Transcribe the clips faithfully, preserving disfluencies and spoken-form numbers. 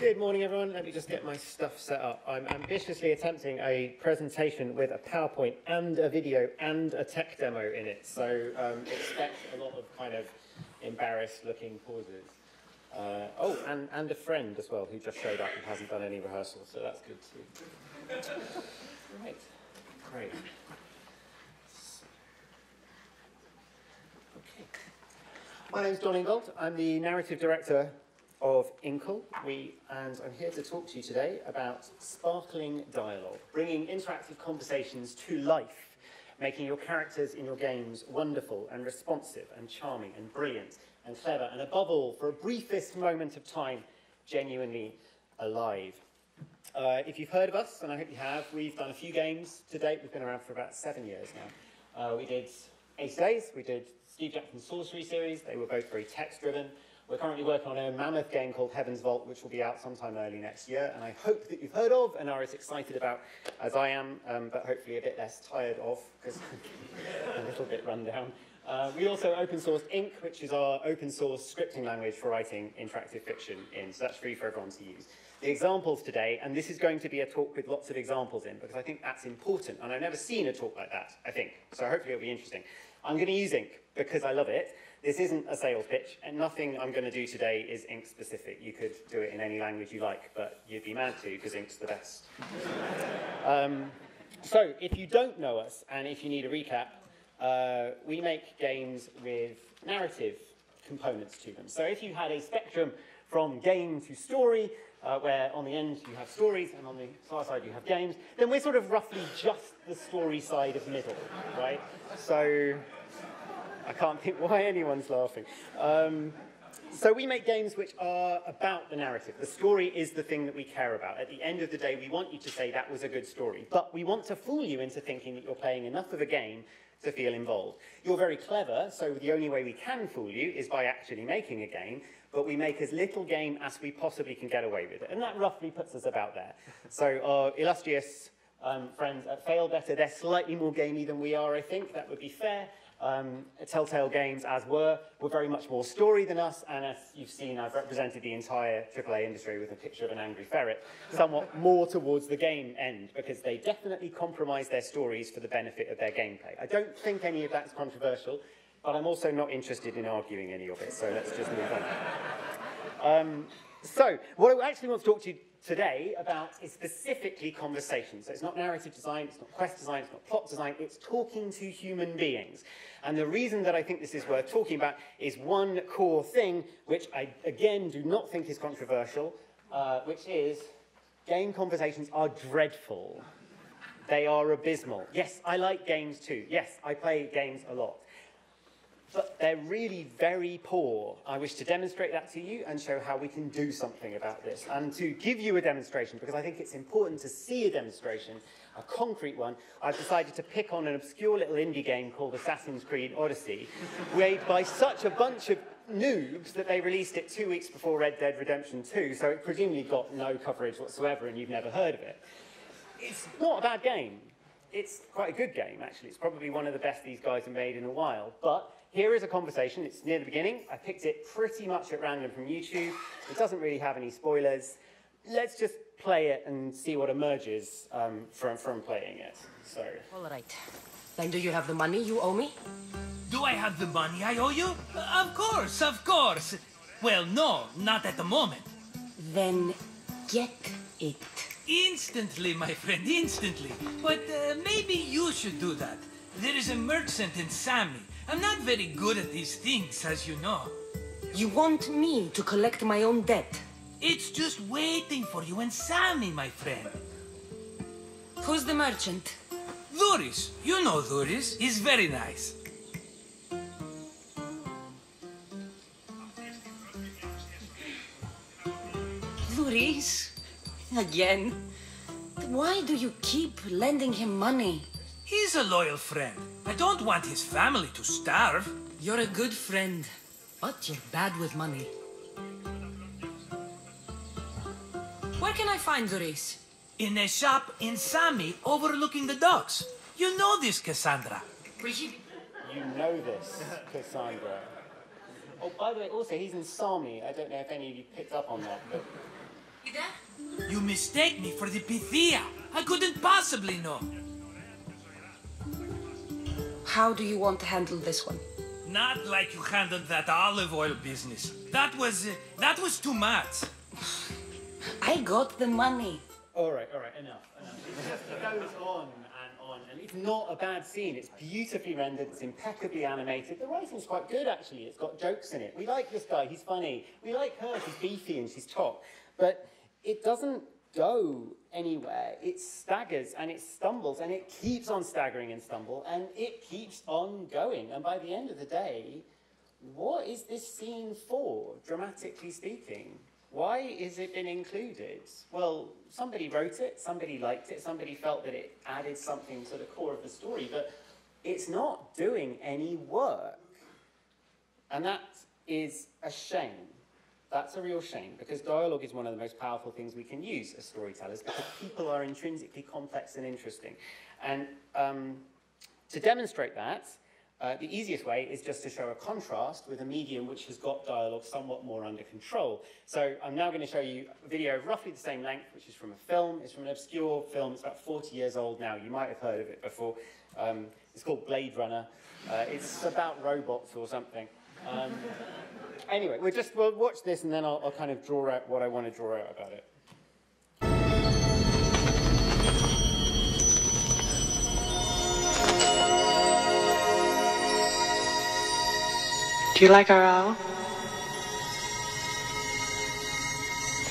Good morning, everyone. Let me just get my stuff set up. I'm ambitiously attempting a presentation with a PowerPoint and a video and a tech demo in it, so um, expect a lot of kind of embarrassed-looking pauses. Uh, oh, and, and a friend as well who just showed up and hasn't done any rehearsal, so that's good too. Right, great. Okay. My name's Jon Ingold. I'm the narrative director of Inkle, we, and I'm here to talk to you today about sparkling dialogue, bringing interactive conversations to life, making your characters in your games wonderful and responsive and charming and brilliant and clever, and above all, for a briefest moment of time, genuinely alive. Uh, if you've heard of us, and I hope you have, we've done a few games to date. We've been around for about seven years now. Uh, we did Eight Days, we did Steve Jackson's Sorcery Series. They were both very text-driven. We're currently working on a mammoth game called Heaven's Vault, which will be out sometime early next year, and I hope that you've heard of and are as excited about as I am, um, but hopefully a bit less tired of, because I'm a little bit run down. Uh, we also open-sourced Ink, which is our open-source scripting language for writing interactive fiction in, so that's free for everyone to use. The examples today, and this is going to be a talk with lots of examples in, because I think that's important, and I've never seen a talk like that, I think, so hopefully it'll be interesting. I'm going to use Ink, because I love it. This isn't a sales pitch, and nothing I'm going to do today is Ink-specific. You could do it in any language you like, but you'd be mad to, because Ink's the best. um, so, if you don't know us, and if you need a recap, uh, we make games with narrative components to them. So if you had a spectrum from game to story, uh, where on the end you have stories, and on the far side you have games, then we're sort of roughly just the story side of middle, right? So I can't think why anyone's laughing. Um, so we make games which are about the narrative. The story is the thing that we care about. At the end of the day, we want you to say that was a good story, but we want to fool you into thinking that you're playing enough of a game to feel involved. You're very clever, so the only way we can fool you is by actually making a game, but we make as little game as we possibly can get away with it. And that roughly puts us about there. So our illustrious um, friends at Failbetter, they're slightly more gamey than we are, I think. That would be fair. Um, Telltale Games, as were, were very much more story than us, and as you've seen, I've represented the entire triple A industry with a picture of an angry ferret, somewhat more towards the game end, because they definitely compromise their stories for the benefit of their gameplay. I don't think any of that's controversial, but I'm also not interested in arguing any of it, so let's just move on. Um, so, what I actually want to talk to you today about is specifically conversation. So it's not narrative design, it's not quest design, it's not plot design, it's talking to human beings. And the reason that I think this is worth talking about is one core thing, which I, again, do not think is controversial, uh, which is game conversations are dreadful. They are abysmal. Yes, I like games too. Yes, I play games a lot. But they're really very poor. I wish to demonstrate that to you and show how we can do something about this, and to give you a demonstration, because I think it's important to see a demonstration, a concrete one. I've decided to pick on an obscure little indie game called Assassin's Creed Odyssey, made by such a bunch of noobs that they released it two weeks before Red Dead Redemption two, so it presumably got no coverage whatsoever and you've never heard of it. It's not a bad game. It's quite a good game, actually. It's probably one of the best these guys have made in a while, but here is a conversation. It's near the beginning. I picked it pretty much at random from YouTube. It doesn't really have any spoilers. Let's just play it and see what emerges um, from, from playing it. So. All right. Then do you have the money you owe me? Do I have the money I owe you? Of course, of course. Well, no, not at the moment. Then get it. Instantly, my friend, instantly. But uh, maybe you should do that. There is a merchant in Sami. I'm not very good at these things, as you know. You want me to collect my own debt? It's just waiting for you and Sami, my friend. Who's the merchant? Doris. You know Doris. He's very nice. Doris? Again? Why do you keep lending him money? He's a loyal friend. I don't want his family to starve. You're a good friend, but you're bad with money. Where can I find Doris? In a shop in Sami overlooking the docks. You know this, Cassandra. You know this, Cassandra. Oh, by the way, also, he's in Sami. I don't know if any of you picked up on that, but You mistake me for the Pythia. I couldn't possibly know. How do you want to handle this one? Not like you handled that olive oil business. That was... Uh, that was too much. I got the money. All right, all right, enough, enough. It just goes on and on, and it's not a bad scene. It's beautifully rendered, it's impeccably animated. The writing's quite good, actually. It's got jokes in it. We like this guy, he's funny. We like her, she's beefy and she's top. But it doesn't go anywhere. It staggers and it stumbles, and it keeps on staggering and stumble, and it keeps on going. And by the end of the day, what is this scene for, dramatically speaking? Why is it been included? Well, somebody wrote it, somebody liked it, somebody felt that it added something to the core of the story, but it's not doing any work. And that is a shame. That's a real shame, because dialogue is one of the most powerful things we can use as storytellers, because people are intrinsically complex and interesting. And um, to demonstrate that, Uh, the easiest way is just to show a contrast with a medium which has got dialogue somewhat more under control. So I'm now going to show you a video of roughly the same length, which is from a film. It's from an obscure film. It's about forty years old now. You might have heard of it before. Um, it's called Blade Runner. Uh, it's about robots or something. Um, anyway, we'll just we'll watch this, and then I'll, I'll kind of draw out what I want to draw out about it. Do you like our owl?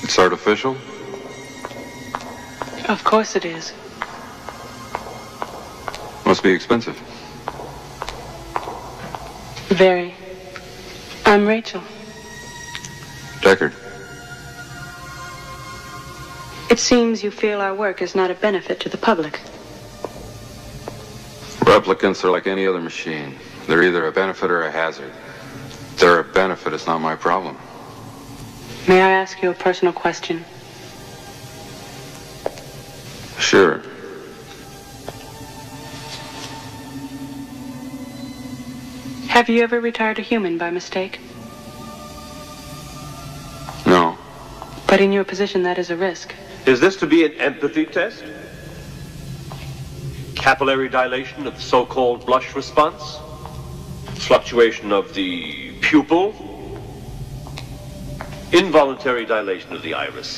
It's artificial. Of course it is. Must be expensive. Very. I'm Rachel. Deckard. It seems you feel our work is not a benefit to the public. Replicants are like any other machine. They're either a benefit or a hazard. They're a benefit, it's not my problem. May I ask you a personal question? Sure. Have you ever retired a human by mistake? No. But in your position, that is a risk. Is this to be an empathy test? Capillary dilation of the so-called blush response? Fluctuation of the pupil, involuntary dilation of the iris.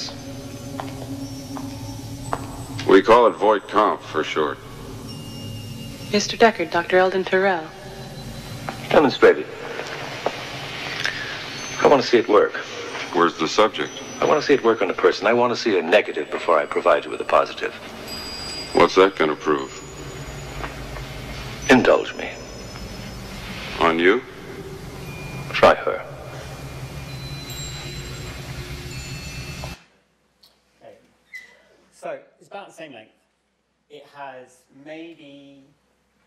We call it Voigt-Kampff for short. Mister Deckard, Doctor Eldon Tyrell. Demonstrate it. I want to see it work. Where's the subject? I want to see it work on a person. I want to see a negative before I provide you with a positive. What's that going to prove? Indulge me. On you? Try her. Okay. So, it's about the same length. It has maybe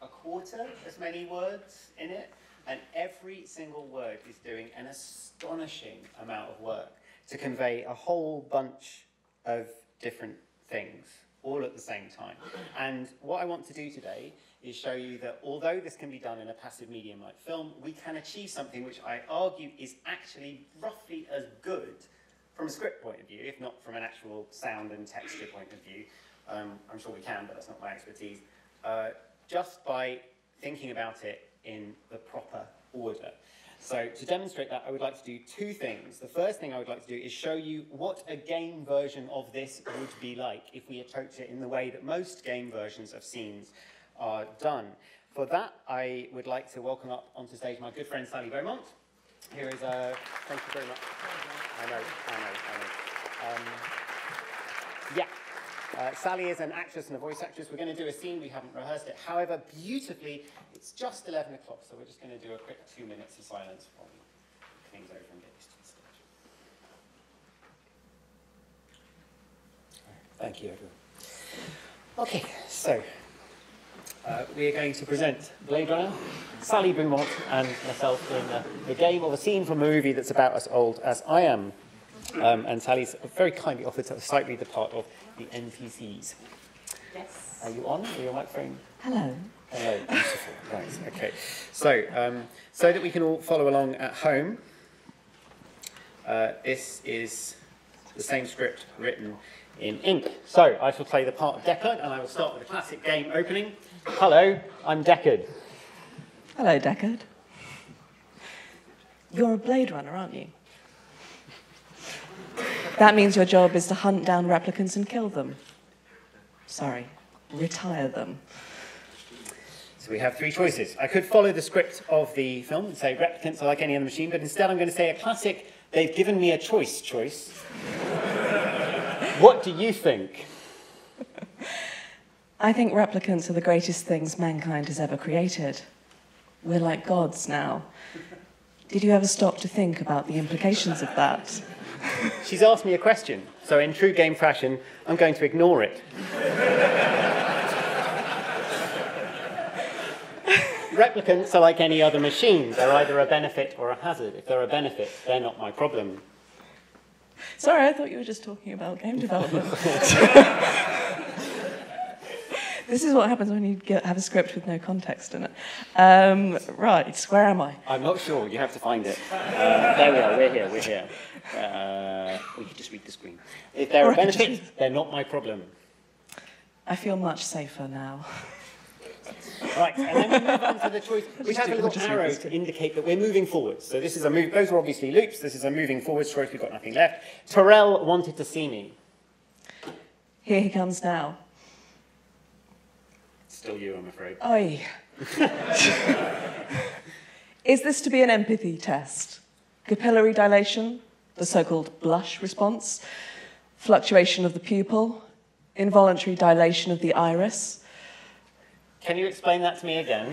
a quarter as many words in it, and every single word is doing an astonishing amount of work to convey a whole bunch of different things, all at the same time. And what I want to do today is show you that although this can be done in a passive medium like film, we can achieve something which I argue is actually roughly as good from a script point of view, if not from an actual sound and texture point of view. Um, I'm sure we can, but that's not my expertise. Uh, just by thinking about it in the proper order. So to demonstrate that, I would like to do two things. The first thing I would like to do is show you what a game version of this would be like if we approach it in the way that most game versions of scenes are done. For that, I would like to welcome up onto stage my good friend Sally Beaumont. Here is a... Thank you very much. I know, I know, I know. Um, yeah. Uh, Sally is an actress and a voice actress. We're going to do a scene. We haven't rehearsed it. However, beautifully, it's just eleven o'clock, so we're just going to do a quick two minutes of silence while we things over and get used to the stage. Thank you, everyone. Okay, so... Uh, we are going to present Blade Runner, Sally Beaumont, and myself in uh, the game of a scene from a movie that's about as old as I am. Um, and Sally's very kindly offered to slightly the part of the N P Cs. Yes. Are you on? Are you on microphone? Hello. Hello. Beautiful. Nice. Okay. So, um, so that we can all follow along at home, uh, this is the same script written in Ink. So I shall play the part of Deckard, and I will start with a classic game opening. Hello, I'm Deckard. Hello, Deckard. You're a Blade Runner, aren't you? That means your job is to hunt down replicants and kill them. Sorry, retire them. So we have three choices. I could follow the script of the film and say replicants are like any other machine, but instead I'm going to say a classic, they've given me a choice choice. What do you think? I think replicants are the greatest things mankind has ever created. We're like gods now. Did you ever stop to think about the implications of that? She's asked me a question, so in true game fashion, I'm going to ignore it. Replicants are like any other machine. They're either a benefit or a hazard. If they're a benefit, they're not my problem. Sorry, I thought you were just talking about game development. This is what happens when you get, have a script with no context in it. Um, right, where am I? I'm not sure. You have to find it. Uh, there we are. We're here. We're here. Uh, we could just read the screen. If they're a benefit, they're not my problem. I feel much safer now. Right, and then we move on to the choice. We have a little arrow to indicate that we're moving forwards. So this is a move. Those are obviously loops. This is a moving forwards choice. We've got nothing left. Tyrell wanted to see me. Here he comes now. Still you, I'm afraid. Oi. Is this to be an empathy test? Capillary dilation, the so-called blush response, fluctuation of the pupil, involuntary dilation of the iris. Can you explain that to me again?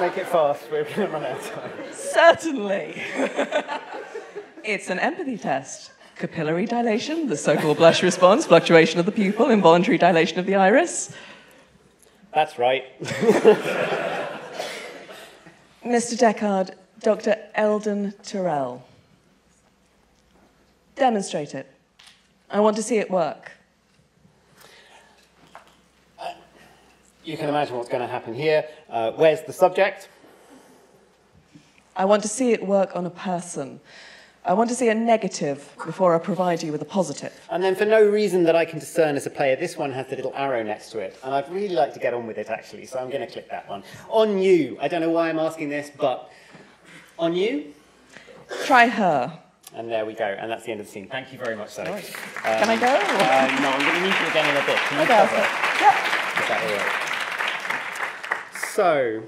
Make it fast, we're going to run out of time. Certainly. It's an empathy test. Capillary dilation, the so-called blush response, fluctuation of the pupil, involuntary dilation of the iris. That's right. Mister Deckard, Doctor Eldon Tyrell. Demonstrate it. I want to see it work. Uh, you can imagine what's going to happen here. Uh, where's the subject? I want to see it work on a person. I want to see a negative before I provide you with a positive. And then for no reason that I can discern as a player, this one has the little arrow next to it. And I'd really like to get on with it, actually, so I'm going to click that one. On you. I don't know why I'm asking this, but on you? Try her. And there we go. And that's the end of the scene. Thank you very much, Sally. Right. Um, can I go? Uh, no, I'm going to need you again in a bit. Can you cover? Yep. Is that all right? So,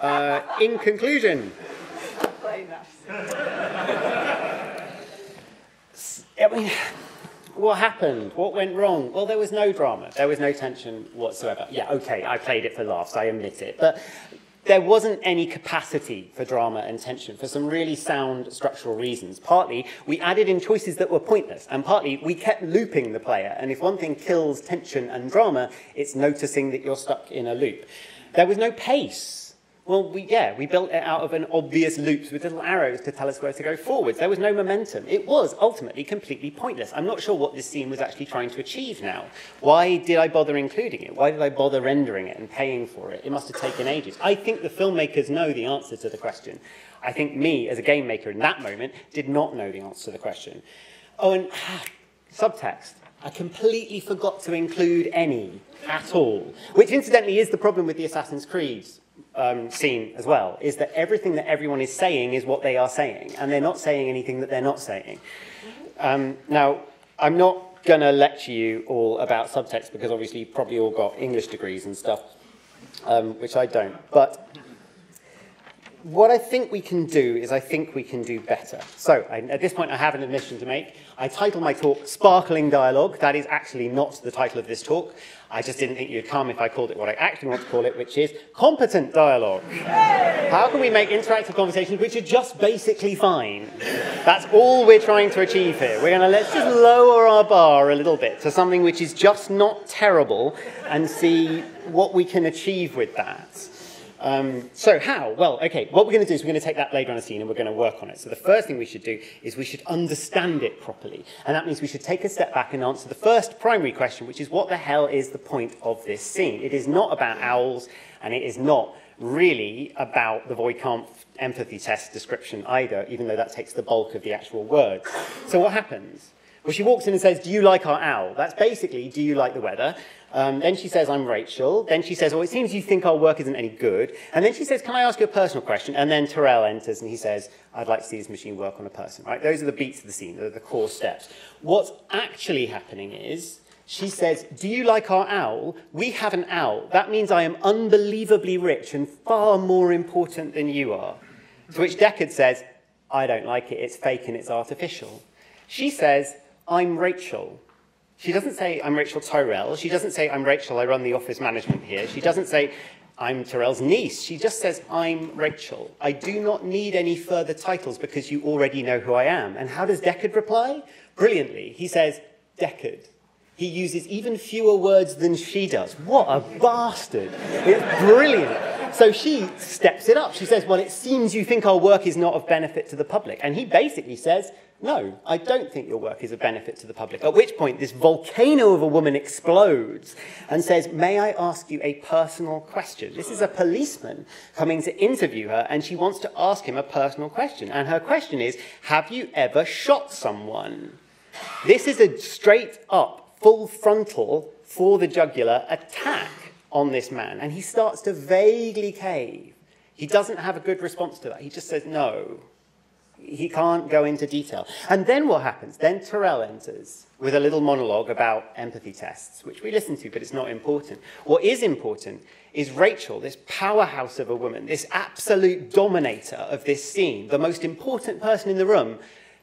uh, in conclusion, I mean, what happened? What went wrong? Well, there was no drama. There was no tension whatsoever. Yeah, okay, I played it for laughs. I admit it. But there wasn't any capacity for drama and tension for some really sound structural reasons. Partly, we added in choices that were pointless, and partly, we kept looping the player. And if one thing kills tension and drama, it's noticing that you're stuck in a loop. There was no pace. Well, we, yeah, we built it out of an obvious loops with little arrows to tell us where to go forwards. There was no momentum. It was ultimately completely pointless. I'm not sure what this scene was actually trying to achieve now. Why did I bother including it? Why did I bother rendering it and paying for it? It must have taken ages. I think the filmmakers know the answer to the question. I think me, as a game maker in that moment, did not know the answer to the question. Oh, and ah, subtext. I completely forgot to include any at all, which incidentally is the problem with the Assassin's Creed um, scene as well, is that everything that everyone is saying is what they are saying, and they're not saying anything that they're not saying. Um, now, I'm not going to lecture you all about subtext, because obviously you've probably all got English degrees and stuff, um, which I don't, but what I think we can do is I think we can do better. So, I, at this point, I have an admission to make. I titled my talk, Sparkling Dialogue. That is actually not the title of this talk. I just didn't think you'd come if I called it what I actually want to call it, which is Competent Dialogue. Yay! How can we make interactive conversations which are just basically fine? That's all we're trying to achieve here. We're going to let's just lower our bar a little bit to something which is just not terrible and see what we can achieve with that. Um, so how? Well, okay, what we're going to do is we're going to take that Blade Runner scene and we're going to work on it. So the first thing we should do is we should understand it properly. And that means we should take a step back and answer the first primary question, which is what the hell is the point of this scene? It is not about owls, and it is not really about the Voigt-Kampff empathy test description either, even though that takes the bulk of the actual words. So what happens? Well, she walks in and says, do you like our owl? That's basically, do you like the weather? Um, then she says, I'm Rachel. Then she says, well, it seems you think our work isn't any good. And then she says, can I ask you a personal question? And then Tyrell enters and he says, I'd like to see this machine work on a person, right? Those are the beats of the scene, the core steps. What's actually happening is, she says, do you like our owl? We have an owl. That means I am unbelievably rich and far more important than you are. To which Deckard says, I don't like it. It's fake and it's artificial. She says, I'm Rachel. She doesn't say, I'm Rachel Tyrell. She doesn't say, I'm Rachel, I run the office management here. She doesn't say, I'm Tyrell's niece. She just says, I'm Rachel. I do not need any further titles because you already know who I am. And how does Deckard reply? Brilliantly. He says, Deckard. He uses even fewer words than she does. What a bastard. It's brilliant. So she steps it up. She says, well, it seems you think our work is not of benefit to the public. And he basically says, no, I don't think your work is a benefit to the public. At which point, this volcano of a woman explodes and says, may I ask you a personal question? This is a policeman coming to interview her, and she wants to ask him a personal question. And her question is, have you ever shot someone? This is a straight-up, full-frontal, for-the-jugular attack on this man. And he starts to vaguely cave. He doesn't have a good response to that. He just says, no. He can't go into detail. And then what happens? Then Tyrell enters with a little monologue about empathy tests, which we listen to, but it's not important. What is important is Rachel, this powerhouse of a woman, this absolute dominator of this scene, the most important person in the room,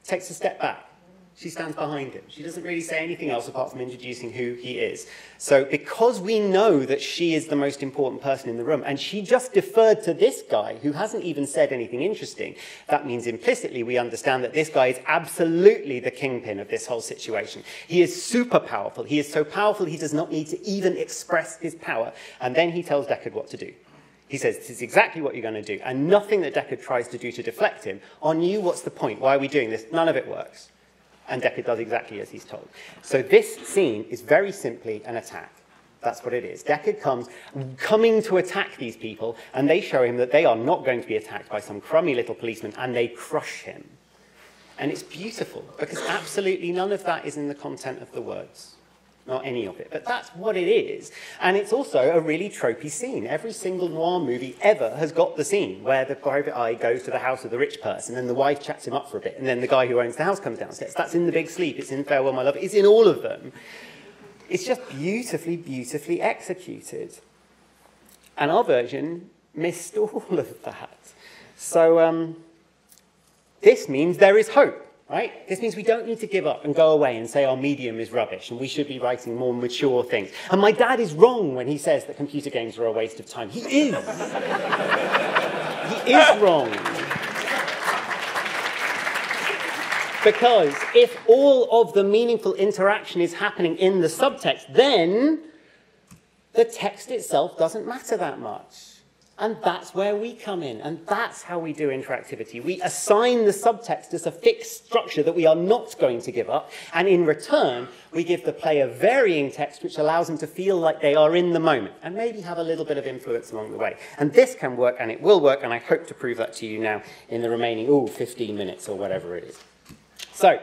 takes a step back. She stands behind him. She doesn't really say anything else apart from introducing who he is. So because we know that she is the most important person in the room, and she just deferred to this guy who hasn't even said anything interesting, that means implicitly we understand that this guy is absolutely the kingpin of this whole situation. He is super powerful. He is so powerful he does not need to even express his power. And then he tells Deckard what to do. He says, this is exactly what you're going to do. And nothing that Deckard tries to do to deflect him, on you, what's the point? Why are we doing this? None of it works. And Deckard does exactly as he's told. So this scene is very simply an attack. That's what it is. Deckard comes, coming to attack these people, and they show him that they are not going to be attacked by some crummy little policeman, and they crush him. And it's beautiful, because absolutely none of that is in the content of the words. Not any of it. But that's what it is. And it's also a really tropey scene. Every single noir movie ever has got the scene where the private eye goes to the house of the rich person and the wife chats him up for a bit and then the guy who owns the house comes downstairs. That's in The Big Sleep. It's in Farewell, My Love. It's in all of them. It's just beautifully, beautifully executed. And our version missed all of that. So um, this means there is hope. Right? This means we don't need to give up and go away and say our medium is rubbish and we should be writing more mature things. And my dad is wrong when he says that computer games are a waste of time. He is. He is wrong. Because if all of the meaningful interaction is happening in the subtext, then the text itself doesn't matter that much. And that's where we come in, and that's how we do interactivity. We assign the subtext as a fixed structure that we are not going to give up, and in return, we give the player varying text which allows them to feel like they are in the moment, and maybe have a little bit of influence along the way. And this can work, and it will work, and I hope to prove that to you now in the remaining, ooh, fifteen minutes or whatever it is. So,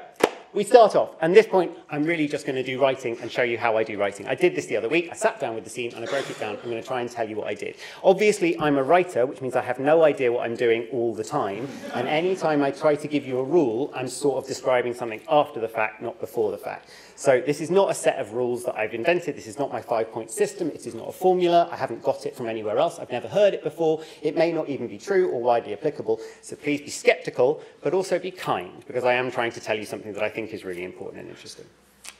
we start off, and at this point, I'm really just going to do writing and show you how I do writing. I did this the other week. I sat down with the scene, and I broke it down. I'm going to try and tell you what I did. Obviously, I'm a writer, which means I have no idea what I'm doing all the time, and any time I try to give you a rule, I'm sort of describing something after the fact, not before the fact. So this is not a set of rules that I've invented. This is not my five-point system. It is not a formula. I haven't got it from anywhere else. I've never heard it before. It may not even be true or widely applicable, so please be skeptical, but also be kind, because I am trying to tell you something that I think is really important and interesting.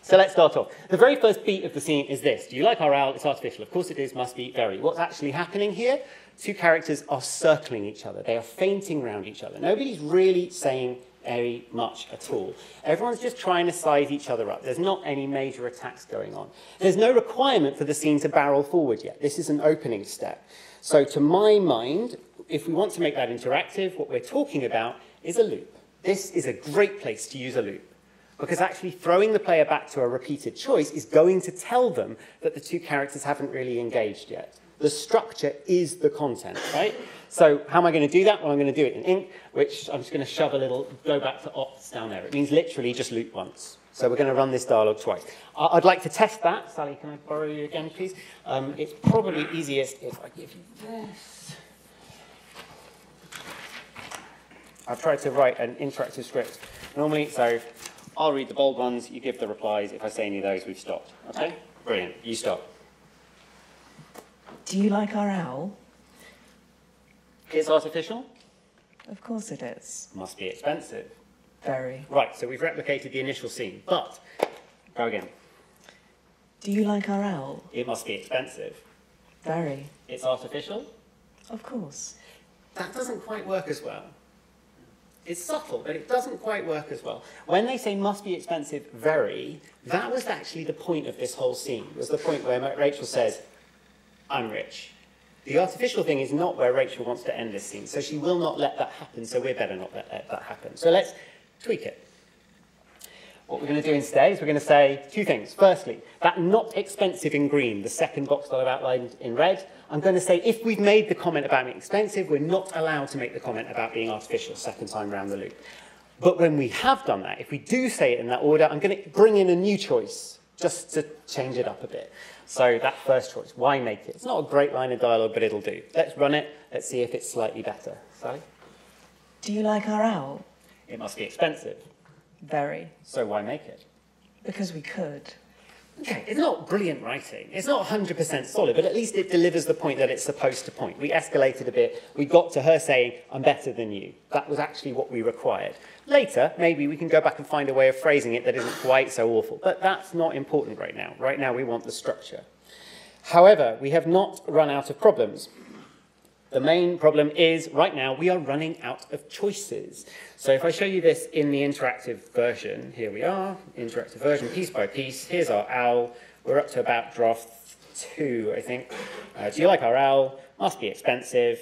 So let's start off. The very first beat of the scene is this. Do you like our owl? It's artificial. Of course it is. Must be. Very. What's actually happening here? Two characters are circling each other. They are feinting around each other. Nobody's really saying very much at all. Everyone's just trying to size each other up. There's not any major attacks going on. There's no requirement for the scene to barrel forward yet. This is an opening step. So to my mind, if we want to make that interactive, what we're talking about is a loop. This is a great place to use a loop, because actually throwing the player back to a repeated choice is going to tell them that the two characters haven't really engaged yet. The structure is the content, right? So how am I going to do that? Well, I'm going to do it in Ink, which I'm just going to shove a little, go back to opts down there. It means literally just loop once. So we're going to run this dialogue twice. I'd like to test that. Sally, can I borrow you again, please? Um, it's probably easiest if I give you this. I've tried to write an interactive script normally, so I'll read the bold ones, you give the replies. If I say any of those, we've stopped. Okay? Brilliant. You stop. Do you like our owl? It's artificial? Of course it is. Must be expensive. Very. Right, so we've replicated the initial scene, but go again. Do you like our owl? It must be expensive. Very. It's artificial? Of course. That doesn't quite work as well. It's subtle, but it doesn't quite work as well. When they say must be expensive, very, that was actually the point of this whole scene, was the point where Rachel says, I'm rich. The artificial thing is not where Rachel wants to end this scene, so she will not let that happen, so we'd better not let that happen. So let's tweak it. What we're going to do instead is we're going to say two things. Firstly, that not expensive in green, the second box that I've outlined in red, I'm going to say if we've made the comment about being expensive, we're not allowed to make the comment about being artificial second time round the loop. But when we have done that, if we do say it in that order, I'm going to bring in a new choice just to change it up a bit. So that first choice, why make it? It's not a great line of dialogue, but it'll do. Let's run it. Let's see if it's slightly better. Sally? Do you like our owl? It must be expensive. Very. So why make it? Because we could. Okay, it's not brilliant writing. It's not one hundred percent solid, but at least it delivers the point that it's supposed to point. We escalated a bit. We got to her saying, I'm better than you. That was actually what we required. Later, maybe we can go back and find a way of phrasing it that isn't quite so awful. But that's not important right now. Right now, we want the structure. However, we have not run out of problems. The main problem is, right now, we are running out of choices. So if I show you this in the interactive version, here we are, interactive version, piece by piece. Here's our owl. We're up to about draft two, I think. Uh, do you like our owl? Must be expensive.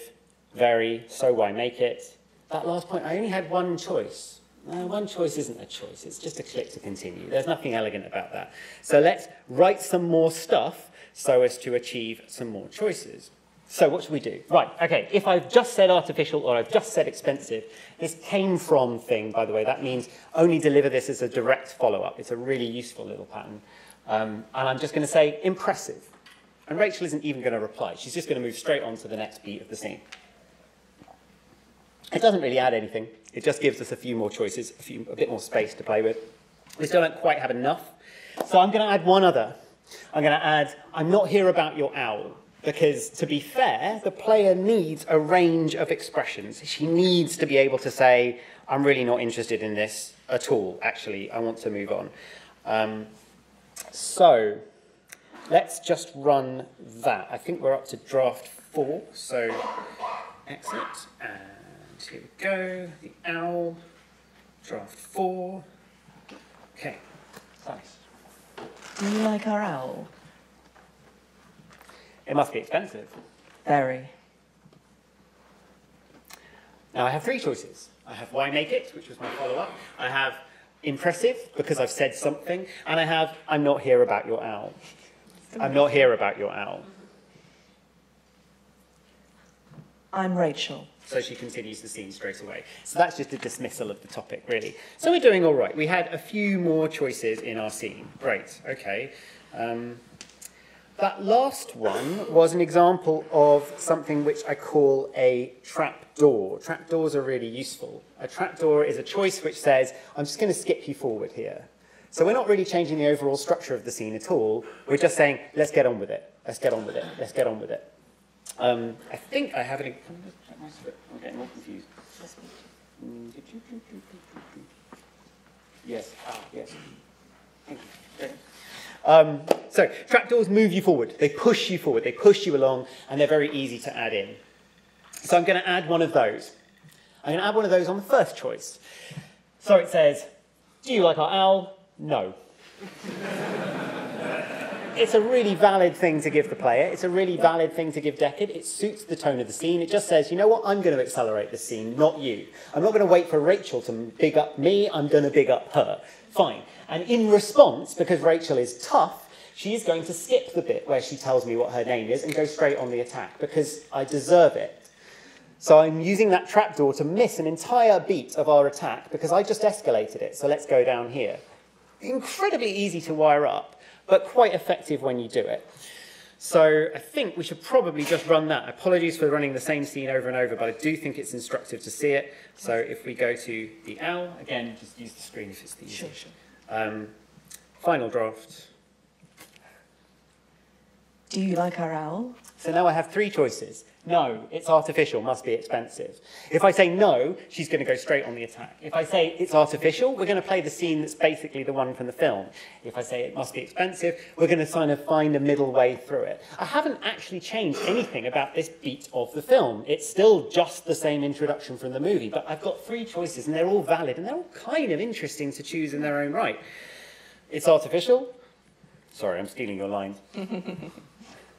Very. So why make it? That last point, I only had one choice. No, one choice isn't a choice. It's just a click to continue. There's nothing elegant about that. So let's write some more stuff so as to achieve some more choices. So what should we do? Right, okay, if I've just said artificial or I've just said expensive, this came from thing, by the way, that means only deliver this as a direct follow-up. It's a really useful little pattern. Um, and I'm just going to say impressive. And Rachel isn't even going to reply. She's just going to move straight on to the next beat of the scene. It doesn't really add anything. It just gives us a few more choices, a, few, a bit more space to play with. We still don't quite have enough. So I'm going to add one other. I'm going to add, I'm not here about your owl. Because, to be fair, the player needs a range of expressions. She needs to be able to say, I'm really not interested in this at all, actually. I want to move on. Um, so, let's just run that. I think we're up to draft four. So, exit. And here we go. The owl. Draft four. Okay. Nice. Do you like our owl? It must be expensive. Very. Now I have three choices. I have why make it, which was my follow-up. I have impressive, because I've said something. And I have I'm not here about your owl. I'm not here about your owl. I'm Rachel. So she continues the scene straight away. So that's just a dismissal of the topic, really. So we're doing all right. We had a few more choices in our scene. Great, okay. Um, That last one was an example of something which I call a trapdoor. Trapdoors are really useful. A trapdoor is a choice which says, I'm just going to skip you forward here. So we're not really changing the overall structure of the scene at all. We're just saying, let's get on with it. Let's get on with it. Let's get on with it. Um, I think I have it. Can I just check my script? I'm getting more confused. Yes. Ah, yes. Thank you. Great. Um, so, trapdoors move you forward. They push you forward. They push you along, and they're very easy to add in. So I'm going to add one of those. I'm going to add one of those on the first choice. So it says, do you like our owl? No. it's a really valid thing to give the player. It's a really valid thing to give Deckard. It suits the tone of the scene. It just says, you know what, I'm going to accelerate the scene, not you. I'm not going to wait for Rachel to big up me. I'm going to big up her. Fine. And in response, because Rachel is tough, she is going to skip the bit where she tells me what her name is and go straight on the attack, because I deserve it. So I'm using that trapdoor to miss an entire beat of our attack because I just escalated it, so let's go down here. Incredibly easy to wire up, but quite effective when you do it. So I think we should probably just run that. Apologies for running the same scene over and over, but I do think it's instructive to see it. So if we go to the owl, again, just use the screen if it's the easier. Um, final draft. Do you like our owl? So now I have three choices. No, it's artificial, must be expensive. If I say no, she's going to go straight on the attack. If I say it's artificial, we're going to play the scene that's basically the one from the film. If I say it must be expensive, we're going to kind of find a middle way through it. I haven't actually changed anything about this beat of the film. It's still just the same introduction from the movie, but I've got three choices, and they're all valid, and they're all kind of interesting to choose in their own right. It's artificial. Sorry, I'm stealing your lines.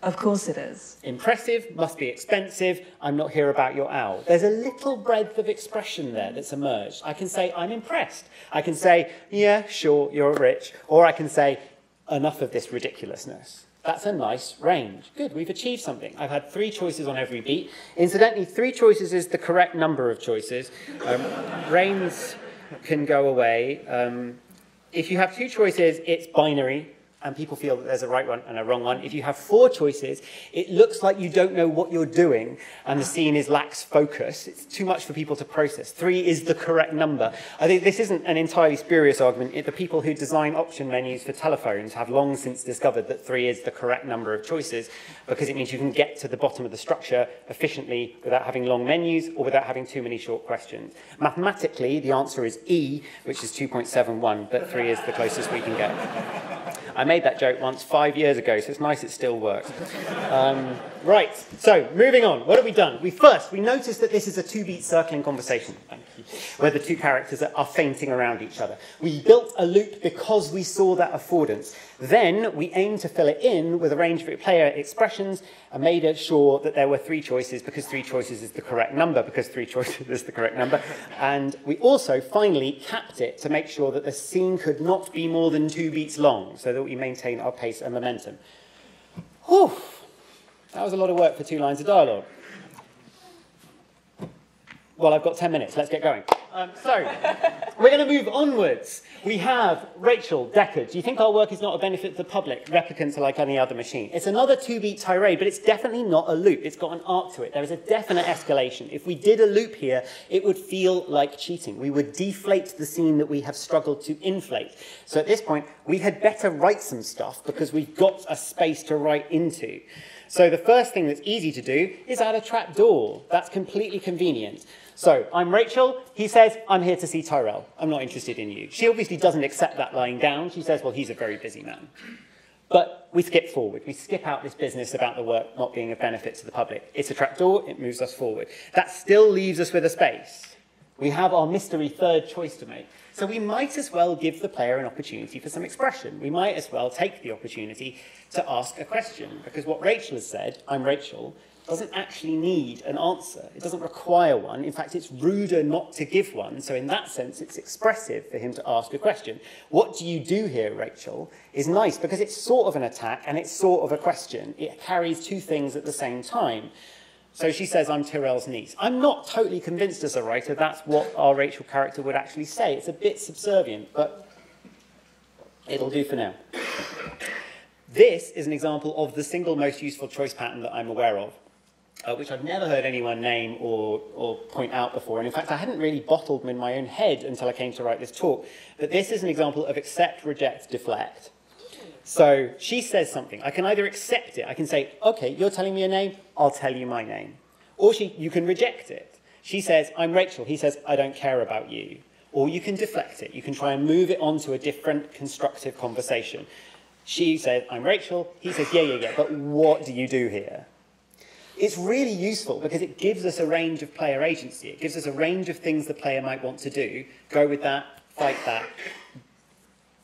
Of course it is. Impressive, must be expensive, I'm not here about your owl. There's a little breadth of expression there that's emerged. I can say, I'm impressed. I can say, yeah, sure, you're rich. Or I can say, enough of this ridiculousness. That's a nice range. Good, we've achieved something. I've had three choices on every beat. Incidentally, three choices is the correct number of choices. Um, Reigns can go away. Um, if you have two choices, it's binary. And people feel that there's a right one and a wrong one. If you have four choices, it looks like you don't know what you're doing, and the scene is lacks focus. It's too much for people to process. Three is the correct number. I think this isn't an entirely spurious argument. It, the people who design option menus for telephones have long since discovered that three is the correct number of choices, because it means you can get to the bottom of the structure efficiently without having long menus or without having too many short questions. Mathematically, the answer is E, which is two point seven one, but three is the closest we can get. I made that joke once five years ago, so it's nice it still works. Um, right, so moving on. What have we done? We first, we noticed that this is a two-beat circling conversation, thank you, where the two characters are fainting around each other. We built a loop because we saw that affordance. Then we aimed to fill it in with a range of player expressions and made sure that there were three choices because three choices is the correct number, because three choices is the correct number. And we also finally capped it to make sure that the scene could not be more than two beats long, so that we maintain our pace and momentum. Whew, that was a lot of work for two lines of dialogue. Well, I've got ten minutes, let's get going. Um, so, we're going to move onwards. We have Rachel, Deckard. Do you think our work is not a benefit to the public? Replicants are like any other machine. It's another two-beat tirade, but it's definitely not a loop. It's got an arc to it. There is a definite escalation. If we did a loop here, it would feel like cheating. We would deflate the scene that we have struggled to inflate. So at this point, we had better write some stuff because we've got a space to write into. So the first thing that's easy to do is add a trapdoor. That's completely convenient. So, I'm Rachel, he says, I'm here to see Tyrell, I'm not interested in you. She obviously doesn't accept that lying down, she says, well, he's a very busy man. But we skip forward, we skip out this business about the work not being of benefit to the public. It's a trapdoor, it moves us forward. That still leaves us with a space. We have our mystery third choice to make. So we might as well give the player an opportunity for some expression. We might as well take the opportunity to ask a question, because what Rachel has said, I'm Rachel, doesn't actually need an answer. It doesn't require one. In fact, it's ruder not to give one. So in that sense, it's expressive for him to ask a question. What do you do here, Rachel, is nice because it's sort of an attack and it's sort of a question. It carries two things at the same time. So she says, I'm Tyrell's niece. I'm not totally convinced as a writer that's what our Rachel character would actually say. It's a bit subservient, but it'll do for now. This is an example of the single most useful choice pattern that I'm aware of. Uh, which I've never heard anyone name or, or point out before. And in fact, I hadn't really bottled them in my own head until I came to write this talk. But this is an example of accept, reject, deflect. So she says something. I can either accept it. I can say, OK, you're telling me your name. I'll tell you my name. Or she, you can reject it. She says, I'm Rachel. He says, I don't care about you. Or you can deflect it. You can try and move it on to a different constructive conversation. She says, I'm Rachel. He says, yeah, yeah, yeah. But what do you do here? It's really useful because it gives us a range of player agency. It gives us a range of things the player might want to do. Go with that, fight that,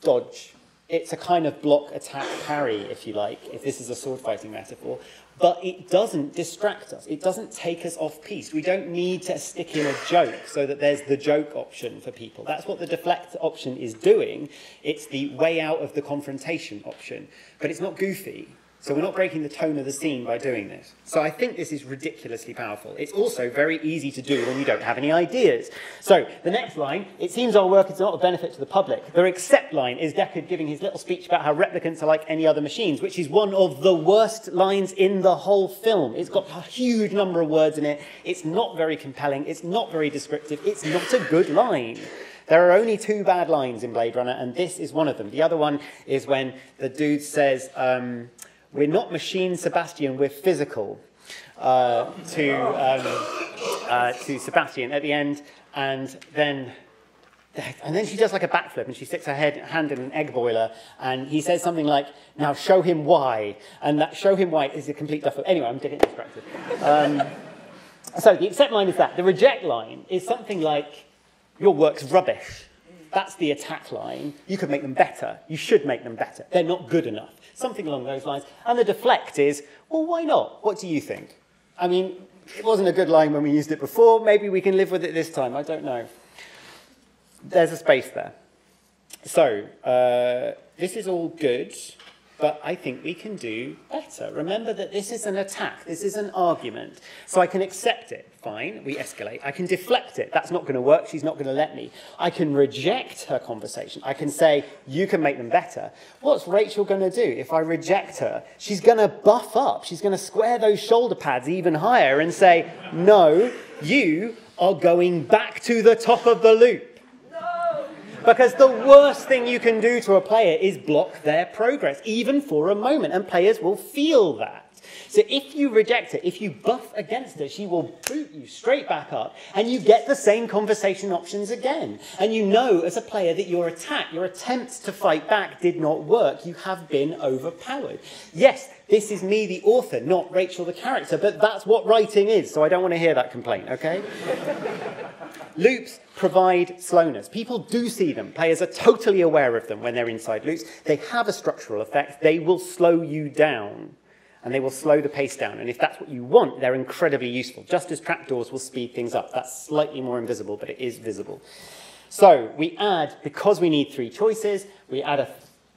dodge, it's a kind of block, attack, parry, if you like, if this is a sword fighting metaphor, but it doesn't distract us. It doesn't take us off piece. We don't need to stick in a joke so that there's the joke option for people. That's what the deflect option is doing. It's the way out of the confrontation option, but it's not goofy. So we're not breaking the tone of the scene by doing this. So I think this is ridiculously powerful. It's also very easy to do when you don't have any ideas. So the next line, it seems our work is not a benefit to the public. The except line is Deckard giving his little speech about how replicants are like any other machines, which is one of the worst lines in the whole film. It's got a huge number of words in it. It's not very compelling. It's not very descriptive. It's not a good line. There are only two bad lines in Blade Runner, and this is one of them. The other one is when the dude says... Um, we're not machine Sebastian, we're physical, uh, to, um, uh, to Sebastian at the end. And then, and then she does like a backflip and she sticks her head, hand in an egg boiler. And he says something like, now show him why. And that show him why is a complete duffel. Anyway, I'm getting distracted. Um, so the accept line is that. The reject line is something like, your work's rubbish. That's the attack line. You could make them better. You should make them better. They're not good enough. Something along those lines. And the deflect is, well, why not? What do you think? I mean, it wasn't a good line when we used it before. Maybe we can live with it this time. I don't know. There's a space there. So uh, this is all good, but I think we can do better. Remember that this is an attack. This is an argument. So I can accept it. Fine, we escalate. I can deflect it. That's not going to work. She's not going to let me. I can reject her conversation. I can say, you can make them better. What's Rachel going to do if I reject her? She's going to buff up. She's going to square those shoulder pads even higher and say, no, you are going back to the top of the loop. Because the worst thing you can do to a player is block their progress, even for a moment, and players will feel that. So if you reject her, if you buff against her, she will boot you straight back up, and you get the same conversation options again. And you know as a player that your attack, your attempts to fight back did not work. You have been overpowered. Yes, this is me, the author, not Rachel, the character, but that's what writing is, so I don't want to hear that complaint, okay? Loops provide slowness. People do see them. Players are totally aware of them when they're inside loops. They have a structural effect. They will slow you down. And they will slow the pace down. And if that's what you want, they're incredibly useful, just as trapdoors will speed things up. That's slightly more invisible, but it is visible. So we add, because we need three choices, we add a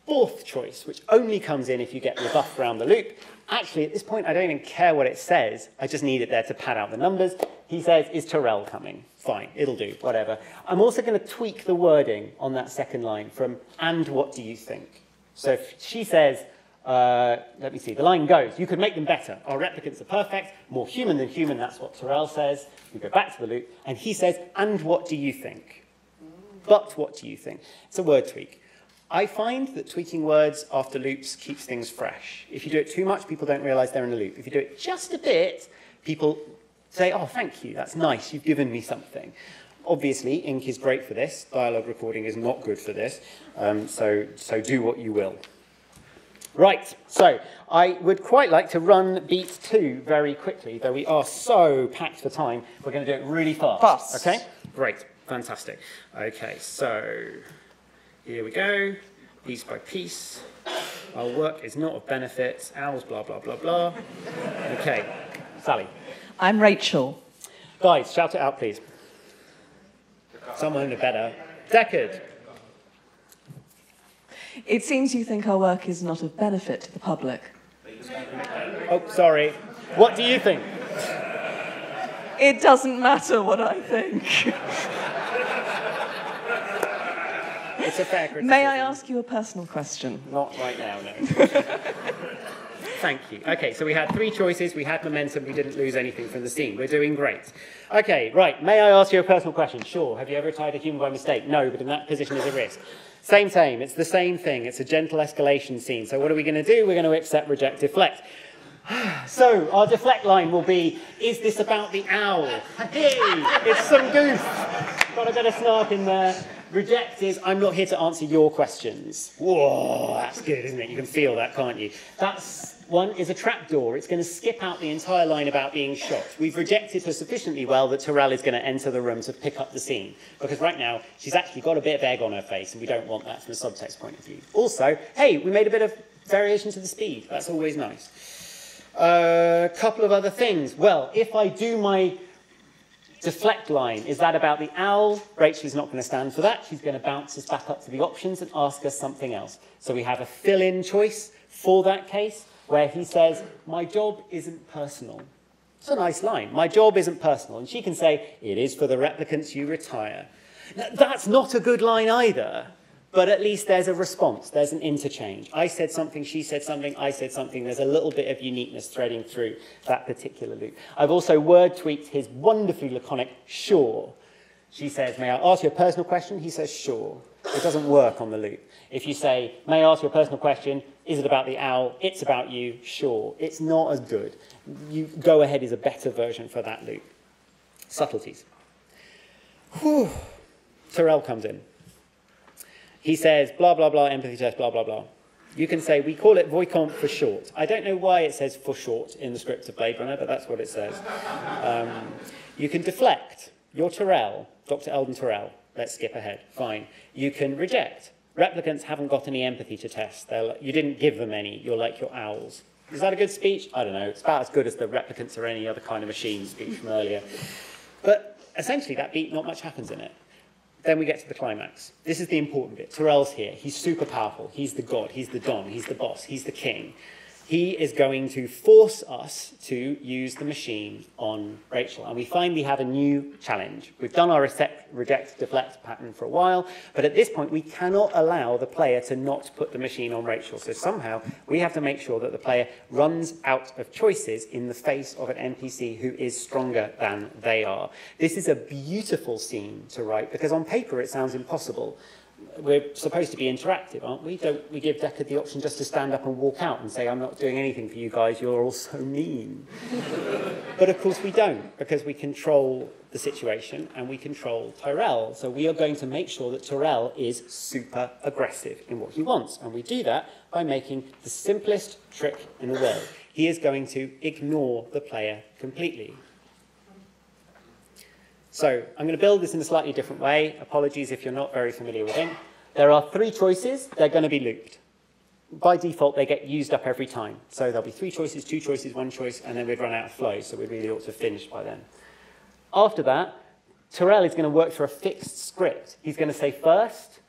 fourth choice, which only comes in if you get rebuffed around the loop. Actually, at this point, I don't even care what it says. I just need it there to pad out the numbers. He says, is Tyrell coming? Fine, it'll do, whatever. I'm also going to tweak the wording on that second line from, and what do you think? So if she says... Uh, let me see, the line goes, you could make them better. Our replicants are perfect, more human than human, that's what Tyrell says. We go back to the loop, and he says, and what do you think? But what do you think? It's a word tweak. I find that tweaking words after loops keeps things fresh. If you do it too much, people don't realise they're in a loop. If you do it just a bit, people say, oh, thank you, that's nice, you've given me something. Obviously, Ink is great for this. Dialogue recording is not good for this, um, so, so do what you will. Right, so I would quite like to run beat two very quickly, though we are so packed for time, we're going to do it really fast. Fast. Okay? Great, fantastic. Okay, so here we go, piece by piece. Our work is not of benefit, owls, blah, blah, blah, blah. Okay, Sally. I'm Rachel. Guys, shout it out, please. Someone better. Deckard. It seems you think our work is not of benefit to the public. Oh, sorry. What do you think? It doesn't matter what I think. It's a fair criticism. May I ask you a personal question? Not right now, no. Thank you. Okay, so we had three choices, we had momentum, we didn't lose anything from the scene. We're doing great. Okay, right, may I ask you a personal question? Sure. Have you ever tied a human by mistake? No, but in that position is a risk. Same time, it's the same thing. It's a gentle escalation scene. So what are we going to do? We're going to accept, reject, deflect. So our deflect line will be, is this about the owl? Hey, it's some goof. Got a bit of snark in there. Reject is, I'm not here to answer your questions. Whoa, that's good, isn't it? You can feel that, can't you? That's one is a trapdoor. It's going to skip out the entire line about being shot. We've rejected her sufficiently well that Tyrell is going to enter the room to pick up the scene. Because right now, she's actually got a bit of egg on her face, and we don't want that from a subtext point of view. Also, hey, we made a bit of variation to the speed. That's always nice. A uh, couple of other things. Well, if I do my... deflect line, is that about the owl? Rachel's not going to stand for that. She's going to bounce us back up to the options and ask us something else. So we have a fill-in choice for that case where he says, my job isn't personal. It's a nice line. My job isn't personal. And she can say, it is for the replicants you retire. Now, that's not a good line either, but at least there's a response. There's an interchange. I said something, she said something, I said something. There's a little bit of uniqueness threading through that particular loop. I've also word-tweaked his wonderfully laconic, sure. She says, may I ask you a personal question? He says, sure. It doesn't work on the loop. If you say, may I ask you a personal question? Is it about the owl? It's about you, sure. It's not as good. You, go ahead is a better version for that loop. Subtleties. Whew. Tyrell comes in. He says, blah, blah, blah, empathy test, blah, blah, blah. You can say, we call it Voigt-Kampff for short. I don't know why it says for short in the script of Blade Runner, but that's what it says. Um, you can deflect. You're Tyrell, Doctor Eldon Tyrell. Let's skip ahead. Fine. You can reject. Replicants haven't got any empathy to test. They're like, you didn't give them any. You're like your owls. Is that a good speech? I don't know. It's about as good as the replicants or any other kind of machine speech from earlier. But essentially, that beat, not much happens in it. Then we get to the climax. This is the important bit. Tyrell's here. He's super powerful. He's the god. He's the don. He's the boss. He's the king. He is going to force us to use the machine on Rachel. And we finally have a new challenge. We've done our reject, deflect pattern for a while, but at this point, we cannot allow the player to not put the machine on Rachel. So somehow, we have to make sure that the player runs out of choices in the face of an N P C who is stronger than they are. This is a beautiful scene to write, because on paper, it sounds impossible. We're supposed to be interactive, aren't we? Don't we give Deckard the option just to stand up and walk out and say, I'm not doing anything for you guys, you're all so mean. But of course we don't, because we control the situation and we control Tyrell. So we are going to make sure that Tyrell is super aggressive in what he wants. And we do that by making the simplest trick in the world. He is going to ignore the player completely. So I'm going to build this in a slightly different way. Apologies if you're not very familiar with Ink. There are three choices. They're going to be looped. By default, they get used up every time. So there'll be three choices, two choices, one choice, and then we'd run out of flow, so we really ought to have finished by then. After that, Tyrell is going to work for a fixed script. He's going to say first,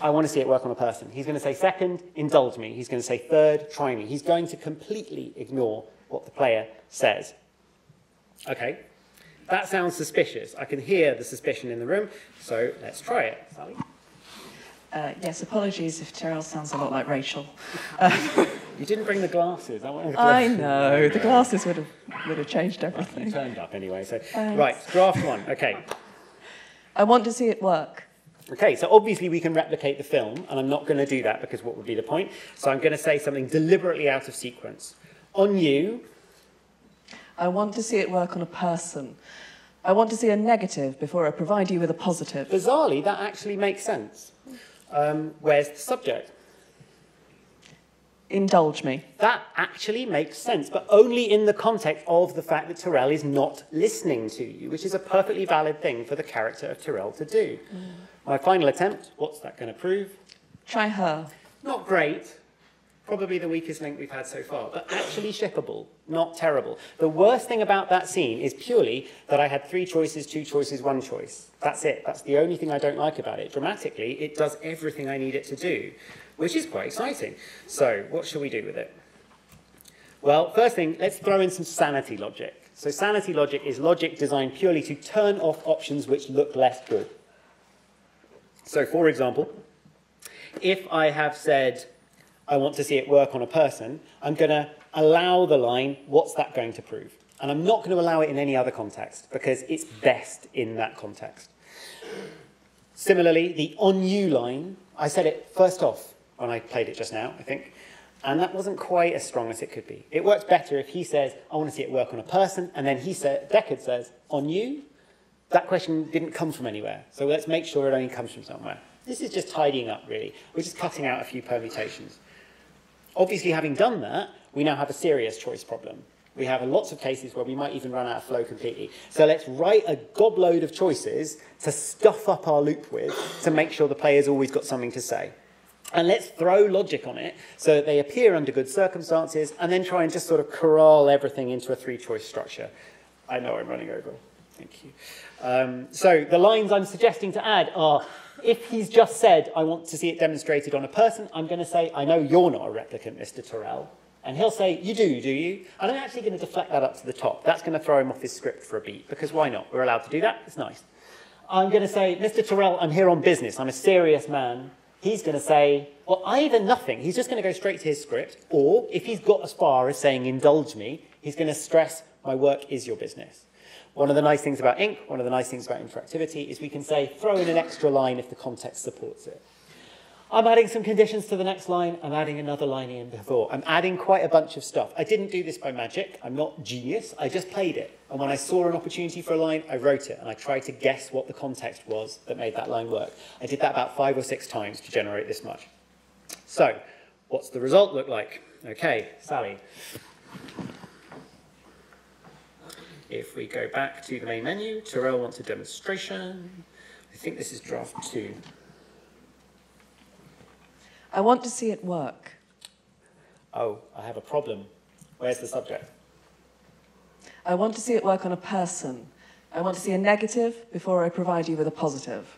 I want to see it work on a person. He's going to say second, indulge me. He's going to say third, try me. He's going to completely ignore what the player says. Okay. That sounds suspicious. I can hear the suspicion in the room, so let's try it. Sally? Uh, yes, apologies if Tyrell sounds a lot like Rachel. Uh, you didn't bring the glasses. I, the glasses. I know. The glasses would have, would have changed everything. Well, you turned up anyway. So. Thanks. Right, draft one. Okay. I want to see it work. Okay, so obviously we can replicate the film, and I'm not going to do that because what would be the point? So I'm going to say something deliberately out of sequence. On you... I want to see it work on a person. I want to see a negative before I provide you with a positive. Bizarrely, that actually makes sense. Um, where's the subject? Indulge me. That actually makes sense, but only in the context of the fact that Tyrell is not listening to you, which is a perfectly valid thing for the character of Tyrell to do. Mm. My final attempt, what's that going to prove? Try her. Not great. Probably the weakest link we've had so far, but actually shippable, not terrible. The worst thing about that scene is purely that I had three choices, two choices, one choice. That's it. That's the only thing I don't like about it. Dramatically, it does everything I need it to do, which is quite exciting. So what shall we do with it? Well, first thing, let's throw in some sanity logic. So sanity logic is logic designed purely to turn off options which look less good. So, for example, if I have said... I want to see it work on a person, I'm going to allow the line, what's that going to prove? And I'm not going to allow it in any other context, because it's best in that context. Similarly, the on you line, I said it first off when I played it just now, I think, and that wasn't quite as strong as it could be. It works better if he says, I want to see it work on a person, and then he said, Deckard says, on you? that question didn't come from anywhere. So let's make sure it only comes from somewhere. This is just tidying up, really. We're just cutting out a few permutations. Obviously, having done that, we now have a serious choice problem. We have lots of cases where we might even run out of flow completely. So let's write a gobload of choices to stuff up our loop with to make sure the player's always got something to say. And let's throw logic on it so that they appear under good circumstances and then try and just sort of corral everything into a three-choice structure. I know I'm running over. Thank you. Um, so the lines I'm suggesting to add are, if he's just said, I want to see it demonstrated on a person, I'm going to say, I know you're not a replicant, Mister Tyrell. And he'll say, you do, do you? And I'm actually going to deflect that up to the top. That's going to throw him off his script for a beat, because why not? We're allowed to do that. It's nice. I'm going to say, Mister Tyrell, I'm here on business. I'm a serious man. He's going to say, well, either nothing. He's just going to go straight to his script. Or, if he's got as far as saying, indulge me, he's going to stress, my work is your business. One of the nice things about Ink, one of the nice things about interactivity, is we can say, throw in an extra line if the context supports it. I'm adding some conditions to the next line. I'm adding another line in before. I'm adding quite a bunch of stuff. I didn't do this by magic. I'm not genius. I just played it. And when I saw an opportunity for a line, I wrote it. And I tried to guess what the context was that made that line work. I did that about five or six times to generate this much. So, what's the result look like? Okay, Sally. If we go back to the main menu, Tyrell wants a demonstration. I think this is draft two. I want to see it work. Oh, I have a problem. Where's the subject? I want to see it work on a person. I want to see a negative before I provide you with a positive.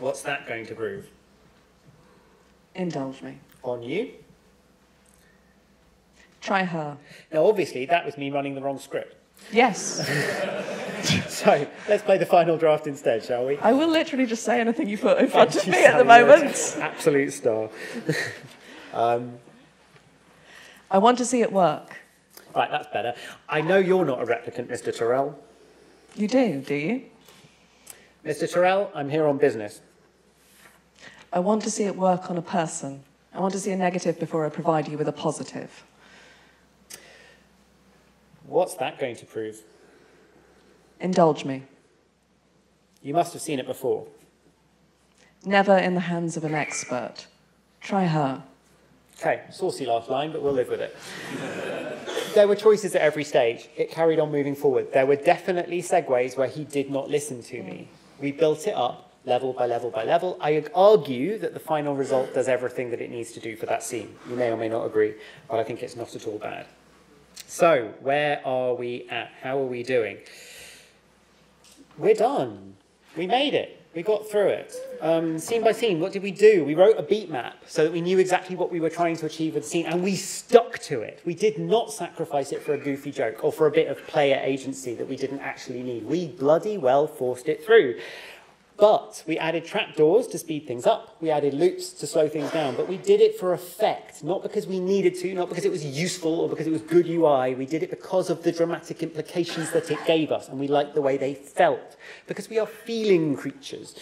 What's that going to prove? Indulge me. On you? Try her. Now, obviously, that was me running the wrong script. Yes. So, let's play the final draft instead, shall we? I will literally just say anything you put in front of me at the moment. Absolute star. um, I want to see it work. Right, that's better. I know you're not a replicant, Mister Tyrell. You do, do you? Mister Tyrell, I'm here on business. I want to see it work on a person. I want to see a negative before I provide you with a positive. What's that going to prove? Indulge me. You must have seen it before. Never in the hands of an expert. Try her. Okay, saucy last line, but we'll live with it. There were choices at every stage. It carried on moving forward. There were definitely segues where he did not listen to me. We built it up, level by level by level. I argue that the final result does everything that it needs to do for that scene. You may or may not agree, but I think it's not at all bad. So, where are we at? How are we doing? We're done. We made it. We got through it. Um, scene by scene, what did we do? We wrote a beat map so that we knew exactly what we were trying to achieve with the scene, and we stuck to it. We did not sacrifice it for a goofy joke or for a bit of player agency that we didn't actually need. We bloody well forced it through. But we added trapdoors to speed things up. We added loops to slow things down. But we did it for effect, not because we needed to, not because it was useful or because it was good U I. We did it because of the dramatic implications that it gave us, and we liked the way they felt, because we are feeling creatures.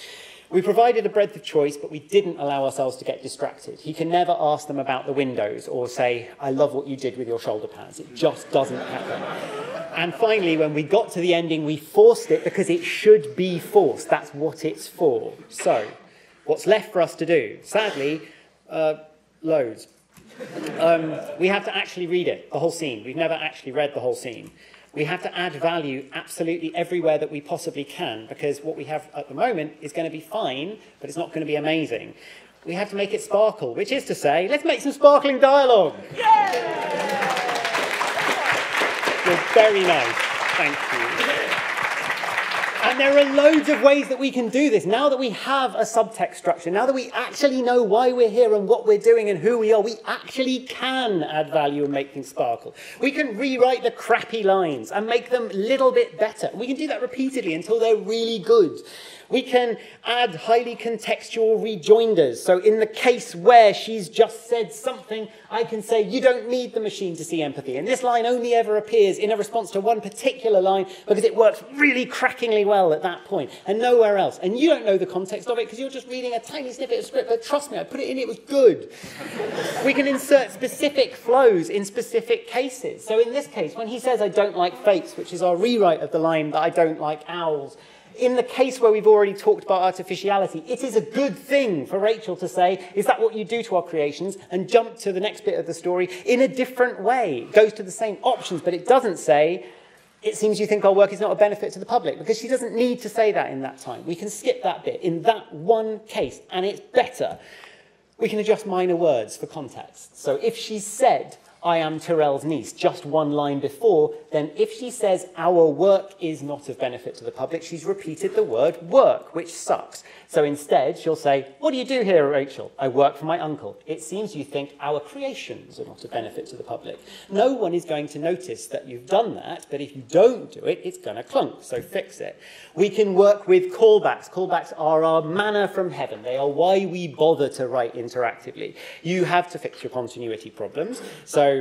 We provided a breadth of choice, but we didn't allow ourselves to get distracted. He can never ask them about the windows or say, I love what you did with your shoulder pads. It just doesn't happen. And finally, when we got to the ending, we forced it because it should be forced. That's what it's for. So, what's left for us to do? Sadly, uh, loads. Um, we have to actually read it, the whole scene. We've never actually read the whole scene. We have to add value absolutely everywhere that we possibly can, because what we have at the moment is going to be fine, but it's not going to be amazing. We have to make it sparkle, which is to say, let's make some sparkling dialogue. Yay! You're very nice. Thank you. And there are loads of ways that we can do this. Now that we have a subtext structure, now that we actually know why we're here and what we're doing and who we are, we actually can add value and make things sparkle. We can rewrite the crappy lines and make them a little bit better. We can do that repeatedly until they're really good. We can add highly contextual rejoinders. So in the case where she's just said something, I can say, you don't need the machine to see empathy. And this line only ever appears in a response to one particular line because it works really crackingly well at that point and nowhere else. And you don't know the context of it because you're just reading a tiny snippet of script. But trust me, I put it in, it was good. We can insert specific flows in specific cases. So in this case, when he says, I don't like fates, which is our rewrite of the line that I don't like owls, in the case where we've already talked about artificiality, it is a good thing for Rachel to say, is that what you do to our creations? And jump to the next bit of the story in a different way. It goes to the same options, but it doesn't say, it seems you think our work is not a benefit to the public, because she doesn't need to say that in that time. We can skip that bit in that one case, and it's better. We can adjust minor words for context. So if she said, I am Tyrell's niece, just one line before, then if she says our work is not of benefit to the public, she's repeated the word work, which sucks. So instead, she'll say, what do you do here, Rachel? I work for my uncle. It seems you think our creations are not of benefit to the public. No one is going to notice that you've done that, but if you don't do it, it's going to clunk, so fix it. We can work with callbacks. Callbacks are our manna from heaven. They are why we bother to write interactively. You have to fix your continuity problems. So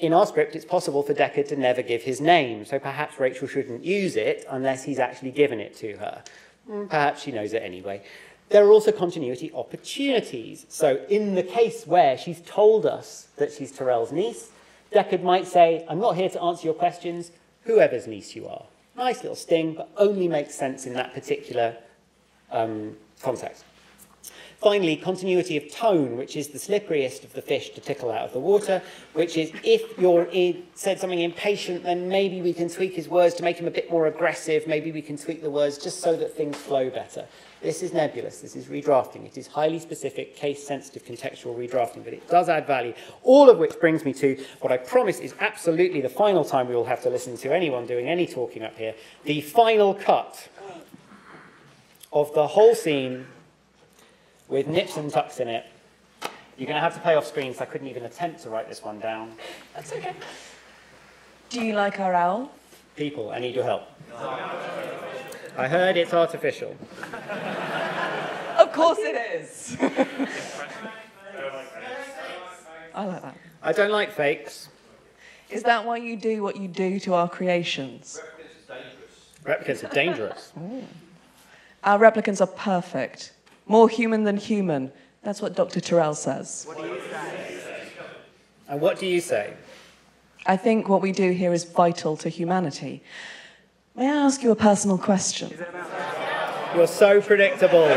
in our script, it's possible for Deckard to never give his name, so perhaps Rachel shouldn't use it unless he's actually given it to her. Perhaps she knows it anyway. There are also continuity opportunities. So in the case where she's told us that she's Tyrell's niece, Deckard might say, I'm not here to answer your questions, whoever's niece you are. Nice little sting, but only makes sense in that particular um, context. Finally, continuity of tone, which is the slipperiest of the fish to tickle out of the water, which is if you're in, said something impatient, then maybe we can tweak his words to make him a bit more aggressive. Maybe we can tweak the words just so that things flow better. This is nebulous. This is redrafting. It is highly specific, case-sensitive, contextual redrafting, but it does add value, all of which brings me to what I promise is absolutely the final time we will have to listen to anyone doing any talking up here, the final cut of the whole scene with nips and tucks in it. You're going to have to play off screen, so I couldn't even attempt to write this one down. That's okay. Do you like our owl? People, I need your help. No. I heard it's artificial. Of course it is. I like that. I don't like fakes. Is that why you do what you do to our creations? Replicants are dangerous. Replicants are dangerous. Ooh. Our replicants are perfect. More human than human. That's what Doctor Tyrell says. What do you say? And what do you say? I think what we do here is vital to humanity. May I ask you a personal question? You're so predictable.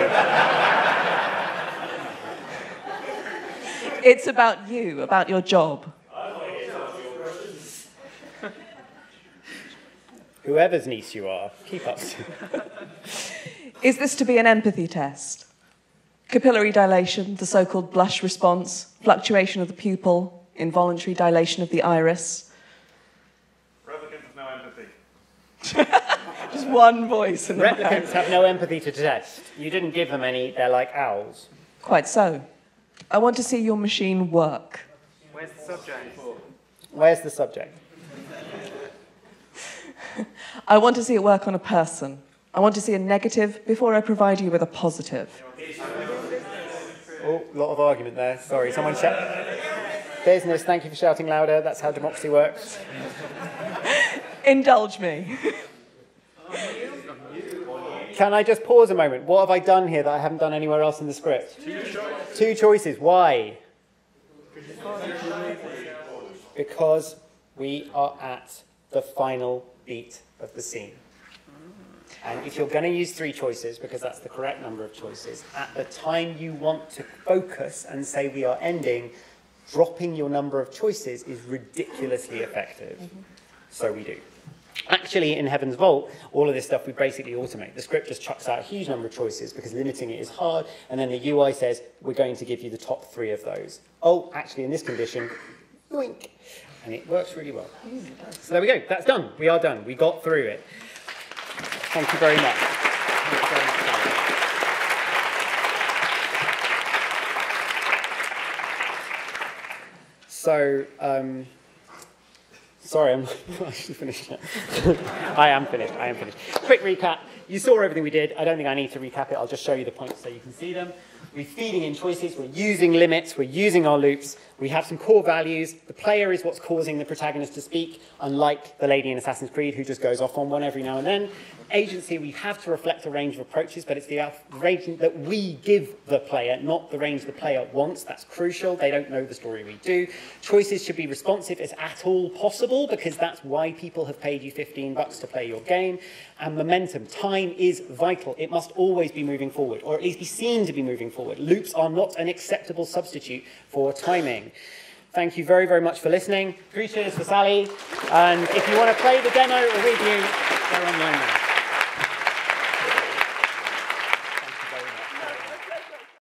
It's about you, about your job. Whoever's niece you are, keep up. Is this to be an empathy test? Capillary dilation, the so-called blush response, fluctuation of the pupil, involuntary dilation of the iris. Replicants have no empathy. Just one voice. In the Replicants have no empathy to test. You didn't give them any, they're like owls. Quite so. I want to see your machine work. Where's the subject? Where's the subject? I want to see it work on a person. I want to see a negative before I provide you with a positive. Oh, lot of argument there. Sorry, someone shout. Business, thank you for shouting louder. That's how democracy works. Indulge me. Can I just pause a moment? What have I done here that I haven't done anywhere else in the script? Two choices. Two choices. Why? Because we are at the final beat of the scene. And if you're going to use three choices, because that's the correct number of choices, at the time you want to focus and say we are ending, dropping your number of choices is ridiculously effective. Mm-hmm. So we do. Actually, in Heaven's Vault, all of this stuff we basically automate. The script just chucks out a huge number of choices because limiting it is hard, and then the U I says, we're going to give you the top three of those. Oh, actually, in this condition, yoink. And it works really well. Mm, it does. So there we go. That's done. We are done. We got through it. Thank you very much. Thank you very much. So, um, Sorry, I'm not actually finished yet. I am finished, I am finished. Quick recap. You saw everything we did. I don't think I need to recap it. I'll just show you the points so you can see them. We're feeding in choices. We're using limits. We're using our loops. We have some core values. The player is what's causing the protagonist to speak, unlike the lady in Assassin's Creed who just goes off on one every now and then. Agency, we have to reflect a range of approaches, but it's the range that we give the player, not the range the player wants. That's crucial. They don't know the story we do. Choices should be responsive as at all possible, because that's why people have paid you fifteen bucks to play your game. And momentum, time is vital. It must always be moving forward, or at least be seen to be moving forward. Loops are not an acceptable substitute for timing. Thank you very, very much for listening. Three cheers for Sally. And if you want to play the demo or review, they're online now.